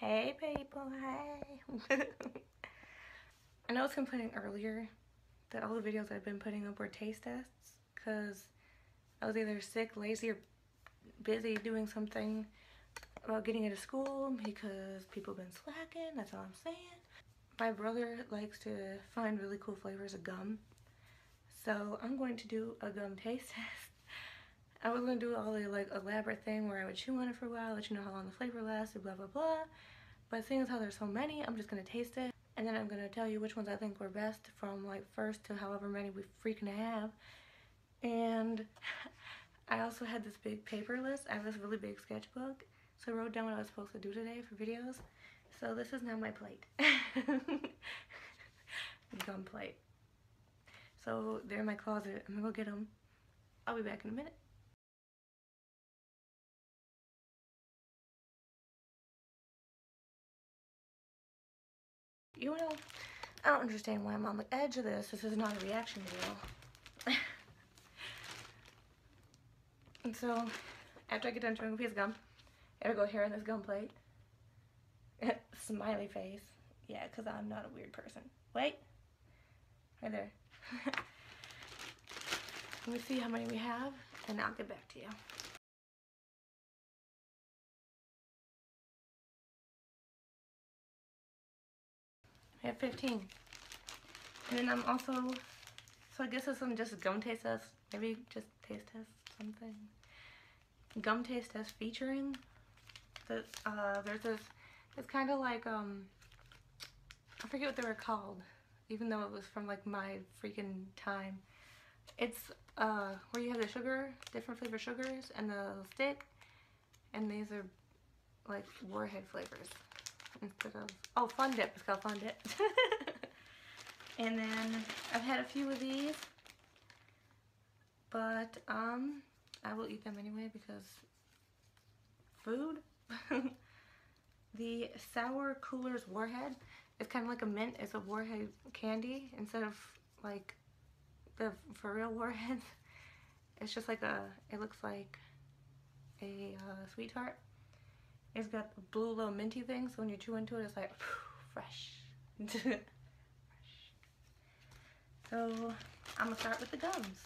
Hey people, hey. I know I was complaining earlier that all the videos I've been putting up were taste tests because I was either sick, lazy, or busy doing something about getting out of school because people have been slacking. That's all I'm saying. My brother likes to find really cool flavors of gum, so I'm going to do a gum taste test. I was going to do all the like elaborate thing where I would chew on it for a while, let you know how long the flavor lasted, blah blah blah, but seeing as how there's so many, I'm just going to taste it and then I'm going to tell you which ones I think were best from like first to however many we freaking have. And I also had this big paper list. I have this really big sketchbook, so I wrote down what I was supposed to do today for videos. So this is now my plate. Gum plate. So they're in my closet. I'm gonna go get them. I'll be back in a minute. You know, I don't understand why I'm on the edge of this. This is not a reaction video. And so, after I get done chewing a piece of gum, it'll go here on this gum plate. Smiley face. Yeah, because I'm not a weird person. Wait. Right there. Let me see how many we have, and I'll get back to you. We have 15. And then I'm also, so I guess this one just gum taste test. Maybe just taste test something. Gum taste test featuring. This, there's this, it's kind of like, I forget what they were called, even though it was from like my freaking time. It's where you have the sugar, different flavor sugars, and the stick, and these are like Warhead flavors. Instead of, oh, Fun Dip, it's called Fun Dip. And then I've had a few of these, but I will eat them anyway because food. The Sour Coolers Warhead is kind of like a mint. It's a Warhead candy instead of like the for real Warheads. It's just like a, it looks like a sweet tart. It's got the blue little minty thing, so when you chew into it, it's like fresh. Fresh. So I'm gonna start with the gums.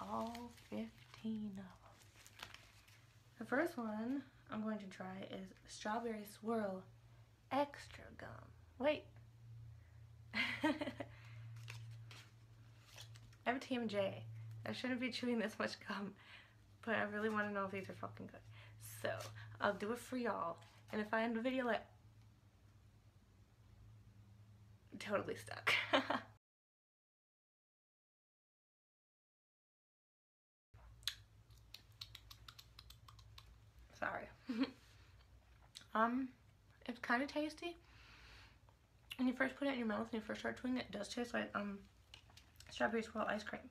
All 15 of them. The first one I'm going to try is Strawberry Swirl Extra Gum. Wait. I'm Team J. I shouldn't be chewing this much gum, but I really want to know if these are fucking good. So, I'll do it for y'all. And if I end the video like... I'm totally stuck. Sorry. It's kind of tasty. When you first put it in your mouth and you first start chewing it, it does taste like strawberry swirl ice cream.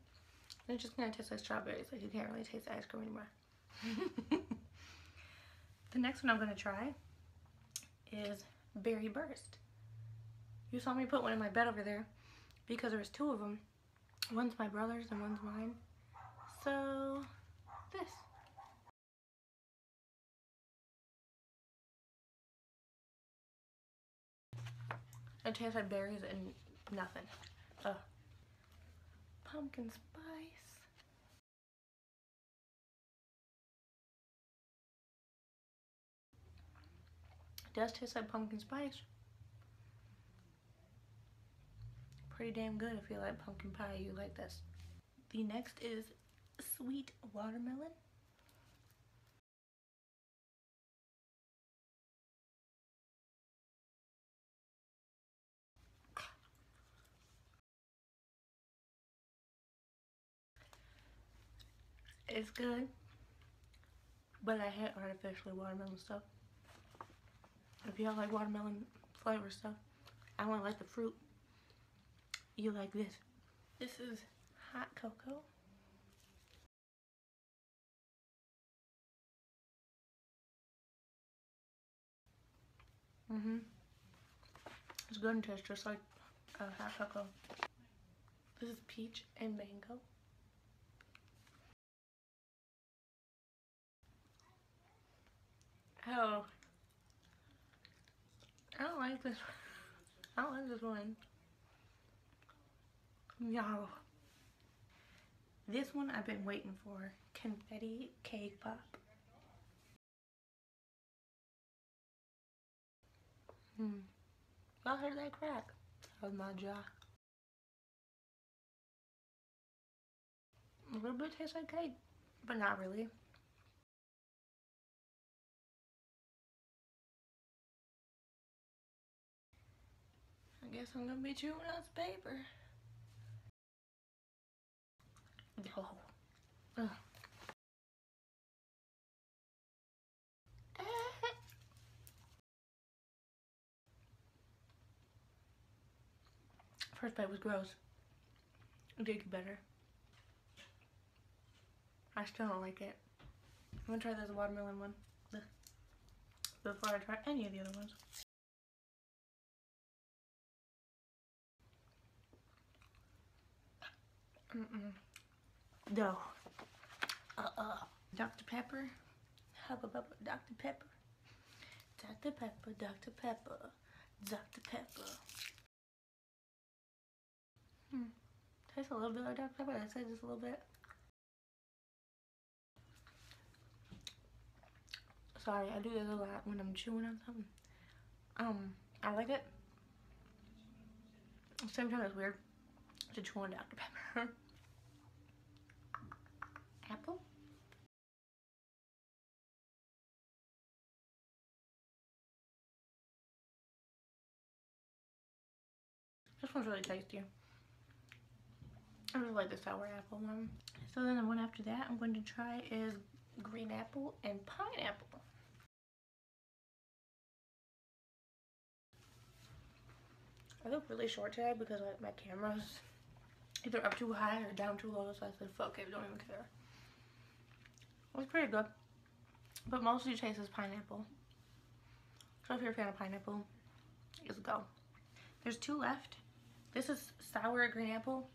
And it's just gonna taste like strawberries, like you can't really taste the ice cream anymore. The next one I'm gonna try is Berry Burst. You saw me put one in my bed over there because there was two of them. One's my brother's and one's mine. So this. It tastes like berries and nothing. Ugh. Pumpkin spice. It does taste like pumpkin spice. Pretty damn good if you like pumpkin pie, you like this. The next is Sweet Watermelon. It's good, but I hate artificially watermelon stuff. If y'all like watermelon flavor stuff, I want to like the fruit. You like this. This is Hot Cocoa. It's good and tastes just like hot cocoa. This is Peach and Mango. Oh, I don't like this. I don't like this one. Y'all, this one I've been waiting for. Confetti Cake Pop. Y'all heard that crack? That was my jaw. A little bit tastes like cake, but not really. I guess I'm gonna be chewing on this paper. Oh. First bite was gross. It did get better. I still don't like it. I'm gonna try this watermelon one before I try any of the other ones. No. Dr. Pepper. Hubba bubba, Dr. Pepper. Dr. Pepper, Dr. Pepper, Dr. Pepper. Tastes a little bit like Dr. Pepper. I said just a little bit. Sorry, I do this a lot when I'm chewing on something. I like it. At the same time, it's weird to chew on Dr. Pepper. Apple? This one's really tasty. I really like the sour apple one. So then the one after that I'm going to try is green apple and pineapple. I look really short today because like my camera's either up too high or down too low, so I said fuck it, don't even care. It was pretty good, but mostly tastes as pineapple. So if you're a fan of pineapple, just go. There's two left. This is sour green apple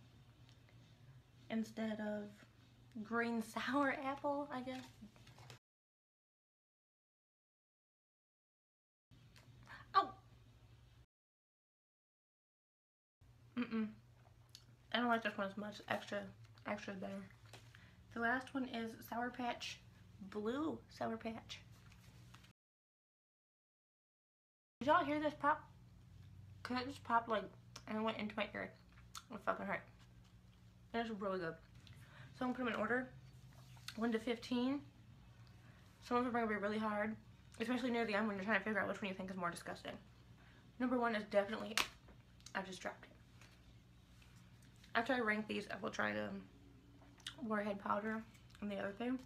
instead of green sour apple, I guess. Oh! I don't like this one as much. Extra better. The last one is Sour Patch, Blue Sour Patch. Did y'all hear this pop? Cause it just popped like, and it went into my ear. It fucking hurt. It's really good. So I'm gonna put them in order, 1 to 15. Some of them are gonna be really hard, especially near the end when you're trying to figure out which one you think is more disgusting. Number one is definitely, I just dropped it. After I rank these, I will try to Warhead powder and the other thing.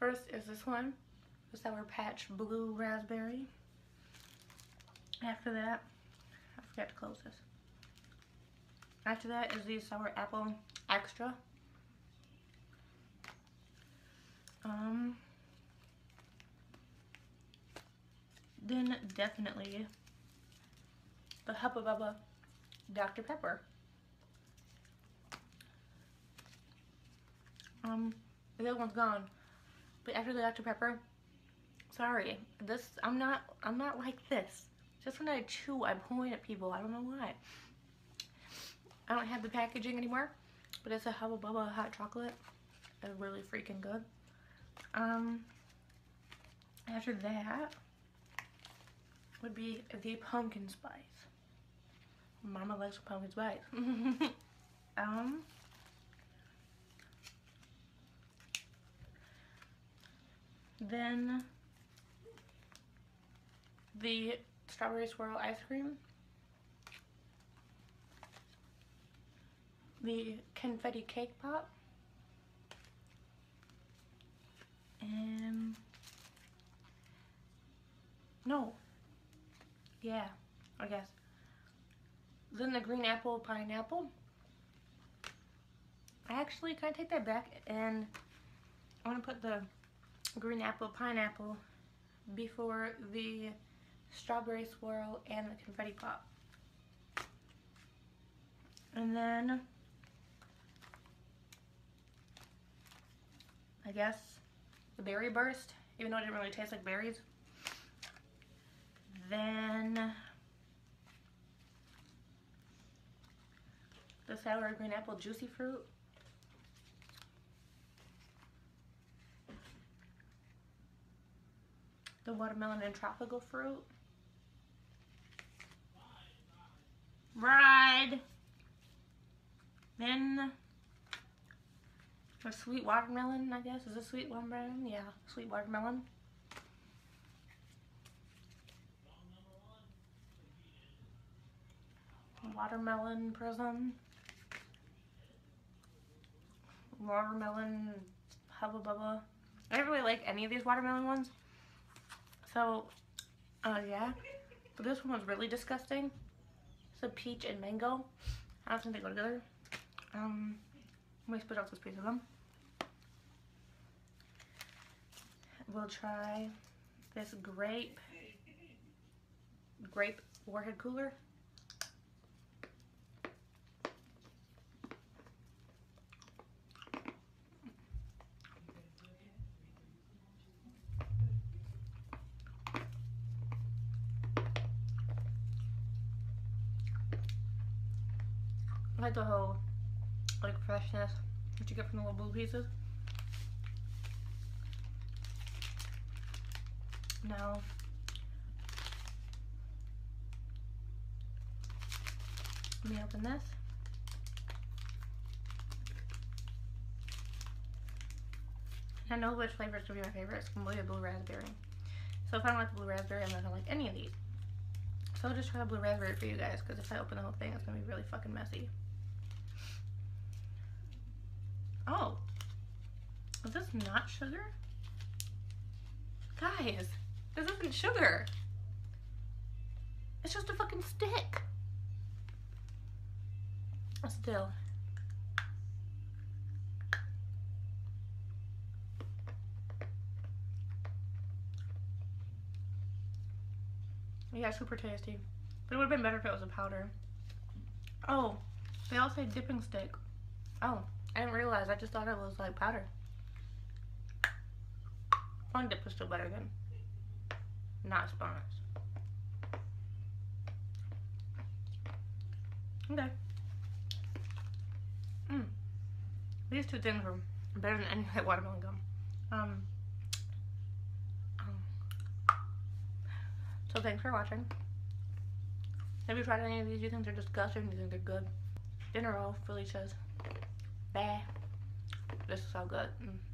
First is this one, the Sour Patch Blue Raspberry. After that, I forgot to close this. After that is the Sour Apple Extra. Then definitely the Hubba Bubba Dr. Pepper. The other one's gone, but after the Dr. Pepper, sorry, this, I'm not like this. Just when I chew, I point at people, I don't know why. I don't have the packaging anymore, but it's a Hubba Bubba hot chocolate. It's really freaking good. After that would be the pumpkin spice. Mama likes pumpkin spice. Then the strawberry swirl ice cream, the confetti cake pop, and then the green apple pineapple. Actually, can I take that back? And I want to put the green apple pineapple before the strawberry swirl and the confetti pop. And then I guess the berry burst, even though it didn't really taste like berries. then the sour green apple juicy fruit. The watermelon and tropical fruit. Ride. Then the sweet watermelon, I guess. Is it sweet watermelon? Yeah, sweet watermelon. Watermelon prism. Watermelon hubba bubba. I don't really like any of these watermelon ones. So, yeah. But this one was really disgusting. It's a peach and mango. I don't think they go together. Let me split off this piece of them. We'll try this grape Warhead cooler. I like the whole freshness that you get from the little blue pieces. Now let me open this. I know which flavors will be my favorite. It's going to be a blue raspberry. So if I don't like the blue raspberry, I'm not going to like any of these. So I'll just try the blue raspberry for you guys, because if I open the whole thing, it's going to be really fucking messy. Oh, is this not sugar? Guys, this isn't sugar. It's just a fucking stick. Still. Yeah, super tasty. But it would have been better if it was a powder. Oh, they all say dipping stick. Oh. I didn't realize, I just thought it was like powder. Fun dip was still better than not sponge. Okay. These two things were better than any like watermelon gum. So thanks for watching. Have you tried any of these? Do you think they're disgusting? Do you think they're good? Dinner roll, Felicia's. Bah. This is so good.